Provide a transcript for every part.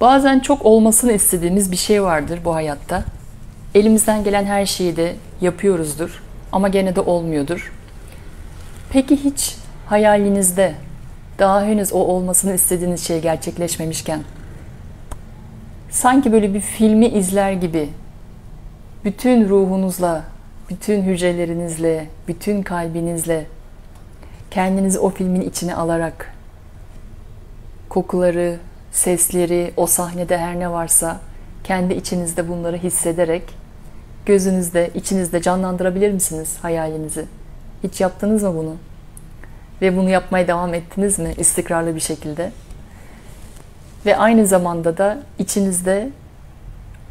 Bazen çok olmasını istediğimiz bir şey vardır bu hayatta. Elimizden gelen her şeyi de yapıyoruzdur ama gene de olmuyordur. Peki hiç hayalinizde daha henüz o olmasını istediğiniz şey gerçekleşmemişken sanki böyle bir filmi izler gibi bütün ruhunuzla, bütün hücrelerinizle, bütün kalbinizle kendinizi o filmin içine alarak kokuları, sesleri, o sahnede her ne varsa kendi içinizde bunları hissederek gözünüzde, içinizde canlandırabilir misiniz hayalinizi? Hiç yaptınız mı bunu? Ve bunu yapmaya devam ettiniz mi istikrarlı bir şekilde? Ve aynı zamanda da içinizde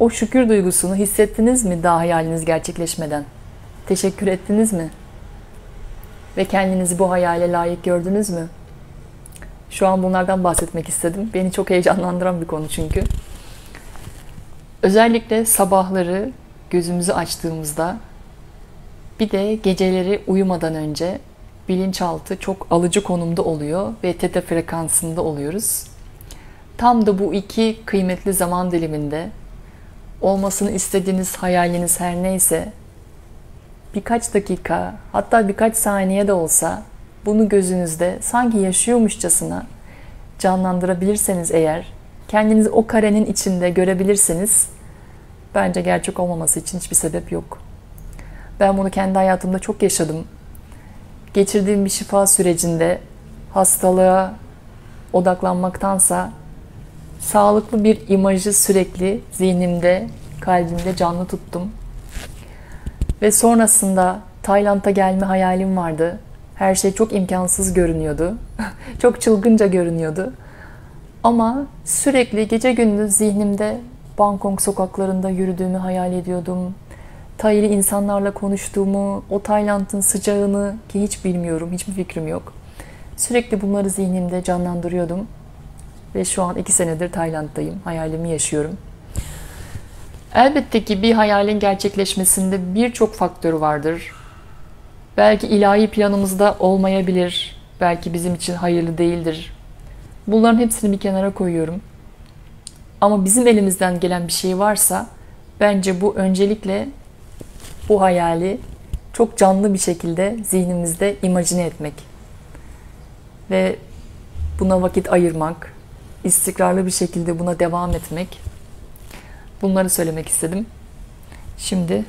o şükür duygusunu hissettiniz mi daha hayaliniz gerçekleşmeden? Teşekkür ettiniz mi? Ve kendinizi bu hayale layık gördünüz mü? Şu an bunlardan bahsetmek istedim. Beni çok heyecanlandıran bir konu çünkü. Özellikle sabahları gözümüzü açtığımızda, bir de geceleri uyumadan önce bilinçaltı çok alıcı konumda oluyor ve teta frekansında oluyoruz. Tam da bu iki kıymetli zaman diliminde olmasını istediğiniz hayaliniz her neyse birkaç dakika, hatta birkaç saniye de olsa bunu gözünüzde sanki yaşıyormuşçasına canlandırabilirseniz eğer, kendinizi o karenin içinde görebilirseniz bence gerçek olmaması için hiçbir sebep yok. Ben bunu kendi hayatımda çok yaşadım. Geçirdiğim bir şifa sürecinde hastalığa odaklanmaktansa sağlıklı bir imajı sürekli zihnimde, kalbimde canlı tuttum. Ve sonrasında Tayland'a gelme hayalim vardı. Her şey çok imkansız görünüyordu. Çok çılgınca görünüyordu. Ama sürekli gece gündüz zihnimde Bangkok sokaklarında yürüdüğümü hayal ediyordum. Taylı insanlarla konuştuğumu, o Tayland'ın sıcağını ki hiç bilmiyorum, hiçbir fikrim yok. Sürekli bunları zihnimde canlandırıyordum. Ve şu an 2 senedir Tayland'dayım. Hayalimi yaşıyorum. Elbette ki bir hayalin gerçekleşmesinde birçok faktörü vardır. Belki ilahi planımızda olmayabilir. Belki bizim için hayırlı değildir. Bunların hepsini bir kenara koyuyorum. Ama bizim elimizden gelen bir şey varsa bence bu öncelikle bu hayali çok canlı bir şekilde zihnimizde imajine etmek. Ve buna vakit ayırmak, istikrarlı bir şekilde buna devam etmek. Bunları söylemek istedim. Şimdi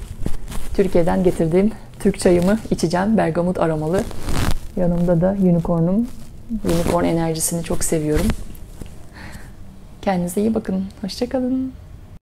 Türkiye'den getirdiğim Türk çayımı içeceğim. Bergamot aromalı. Yanımda da unicornum. Unicorn enerjisini çok seviyorum. Kendinize iyi bakın. Hoşça kalın.